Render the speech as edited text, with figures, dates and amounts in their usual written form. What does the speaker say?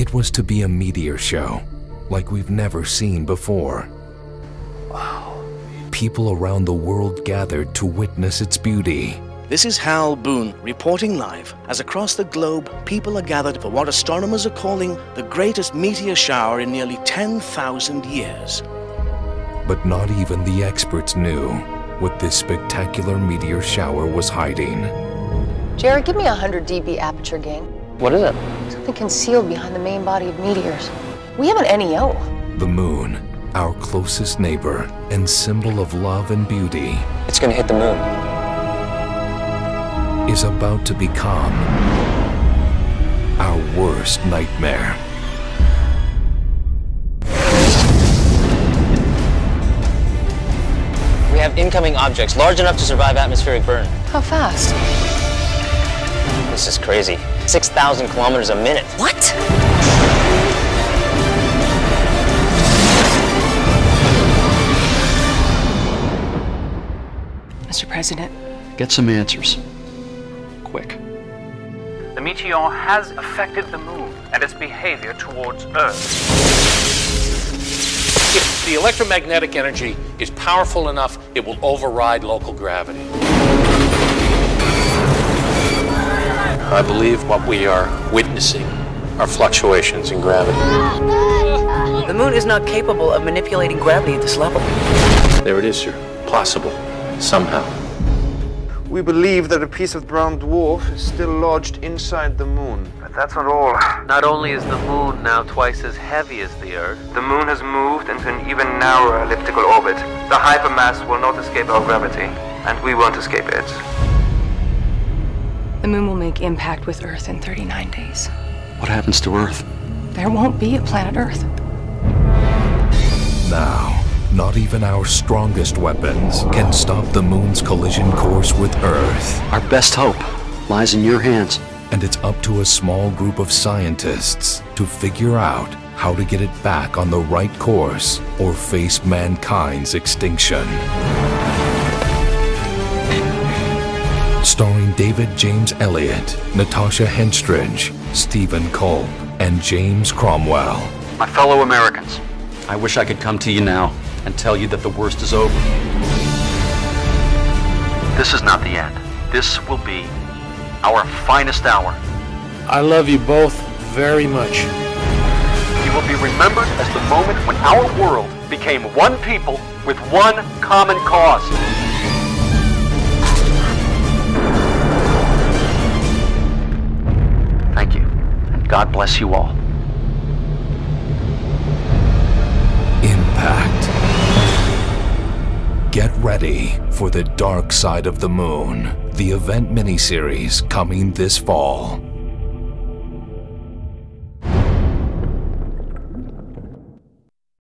It was to be a meteor show, like we've never seen before. Wow. People around the world gathered to witness its beauty. This is Hal Boone reporting live as across the globe people are gathered for what astronomers are calling the greatest meteor shower in nearly 10,000 years. But not even the experts knew what this spectacular meteor shower was hiding. Jared, give me a 100 dB aperture gain. What is it? Something concealed behind the main body of meteors. We have an NEO. The moon, our closest neighbor and symbol of love and beauty. It's gonna hit the moon. Is about to become our worst nightmare. We have incoming objects large enough to survive atmospheric burn. How fast? This is crazy. 6,000 kilometers a minute. What? Mr. President. Get some answers. Quick. The meteor has affected the moon and its behavior towards Earth. If the electromagnetic energy is powerful enough, it will override local gravity. I believe what we are witnessing are fluctuations in gravity. The moon is not capable of manipulating gravity at this level. There it is, sir. Possible. Somehow. We believe that a piece of brown dwarf is still lodged inside the moon. But that's not all. Not only is the moon now twice as heavy as the Earth, the moon has moved into an even narrower elliptical orbit. The hypermass will not escape our gravity, and we won't escape it. The moon will make impact with Earth in 39 days. What happens to Earth? There won't be a planet Earth. Now. Not even our strongest weapons can stop the moon's collision course with Earth. Our best hope lies in your hands. And it's up to a small group of scientists to figure out how to get it back on the right course or face mankind's extinction. Starring David James Elliott, Natasha Henstridge, Steven Culp, and James Cromwell. My fellow Americans, I wish I could come to you now and tell you that the worst is over. This is not the end. This will be our finest hour. I love you both very much. You will be remembered as the moment when our world became one people with one common cause. Thank you, and God bless you all. IMPACT. Get ready for The Dark Side of the Moon, the event miniseries coming this fall.